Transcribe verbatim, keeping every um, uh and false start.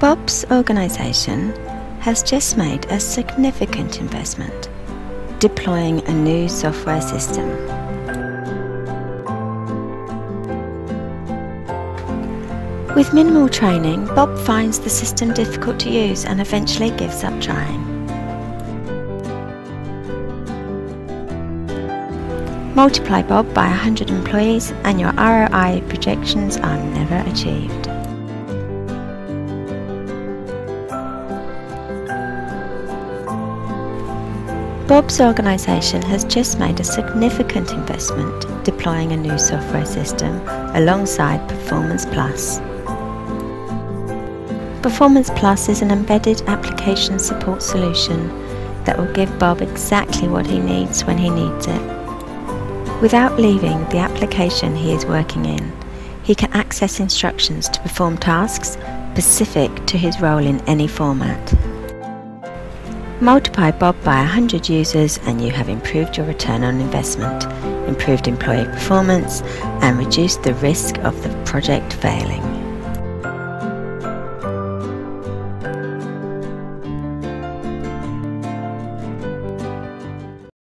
Bob's organisation has just made a significant investment, deploying a new software system. With minimal training, Bob finds the system difficult to use and eventually gives up trying. Multiply Bob by one hundred employees and your R O I projections are never achieved. Bob's organisation has just made a significant investment deploying a new software system alongside Performance Plus. Performance Plus is an embedded application support solution that will give Bob exactly what he needs when he needs it. Without leaving the application he is working in, he can access instructions to perform tasks specific to his role in any format. Multiply Bob by one hundred users and you have improved your return on investment, improved employee performance, and reduced the risk of the project failing.